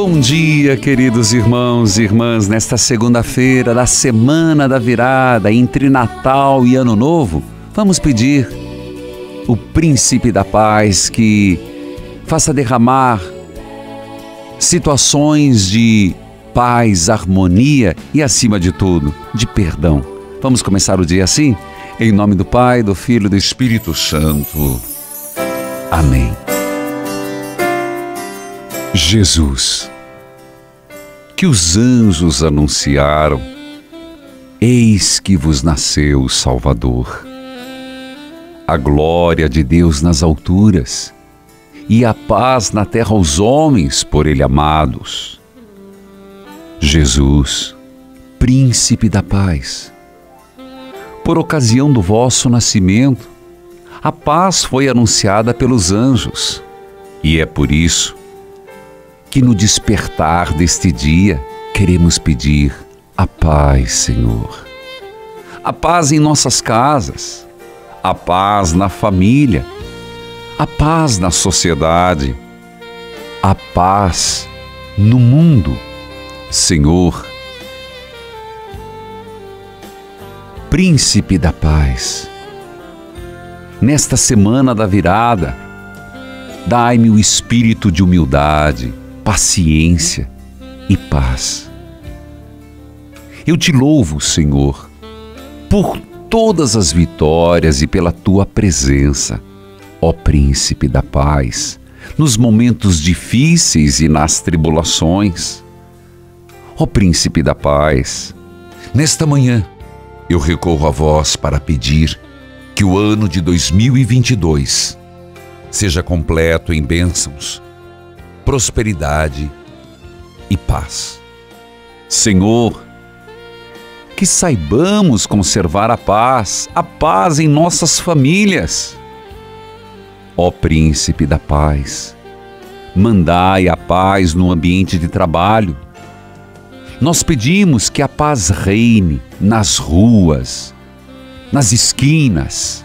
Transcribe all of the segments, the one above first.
Bom dia, queridos irmãos e irmãs. Nesta segunda-feira da semana da virada, entre Natal e Ano Novo, vamos pedir o Príncipe da Paz que faça derramar situações de paz, harmonia e, acima de tudo, de perdão. Vamos começar o dia assim? Em nome do Pai, do Filho e do Espírito Santo. Amém. Jesus, que os anjos anunciaram, eis que vos nasceu o Salvador. A glória de Deus nas alturas e a paz na terra aos homens por Ele amados. Jesus, Príncipe da Paz, por ocasião do vosso nascimento, a paz foi anunciada pelos anjos, e é por isso que no despertar deste dia queremos pedir a paz, Senhor. A paz em nossas casas, a paz na família, a paz na sociedade, a paz no mundo. Senhor, Príncipe da Paz, nesta semana da virada, dai-me o espírito de humildade, paciência e paz. Eu te louvo, Senhor, por todas as vitórias e pela tua presença, ó Príncipe da Paz, nos momentos difíceis e nas tribulações. Ó Príncipe da Paz, nesta manhã eu recorro a vós para pedir que o ano de 2022 seja completo em bênçãos, prosperidade e paz. Senhor, que saibamos conservar a paz em nossas famílias. Ó Príncipe da Paz, mandai a paz no ambiente de trabalho. Nós pedimos que a paz reine nas ruas, nas esquinas,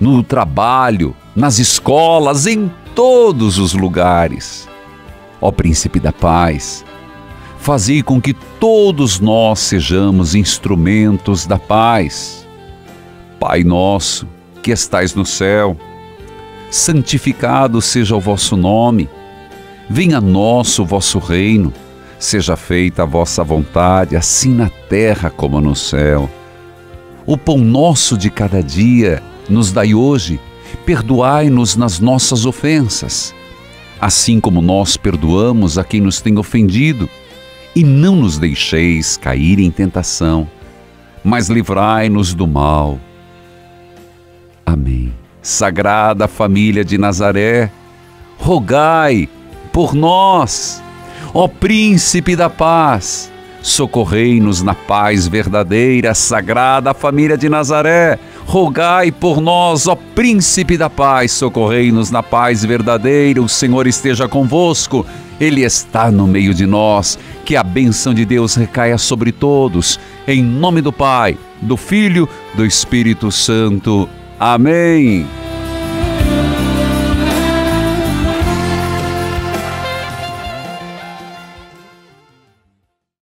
no trabalho, nas escolas, em todos os lugares. Ó Príncipe da Paz, fazei com que todos nós sejamos instrumentos da paz. Pai nosso, que estais no céu, santificado seja o vosso nome. Venha a nós o vosso reino. Seja feita a vossa vontade, assim na terra como no céu. O pão nosso de cada dia nos dai hoje. Perdoai-nos nas nossas ofensas, assim como nós perdoamos a quem nos tem ofendido. E não nos deixeis cair em tentação, mas livrai-nos do mal. Amém. Sagrada Família de Nazaré, rogai por nós. Ó Príncipe da Paz, socorrei-nos na paz verdadeira. Sagrada Família de Nazaré, rogai por nós. Ó Príncipe da Paz, socorrei-nos na paz verdadeira. O Senhor esteja convosco, Ele está no meio de nós. Que a bênção de Deus recaia sobre todos, em nome do Pai, do Filho, do Espírito Santo. Amém.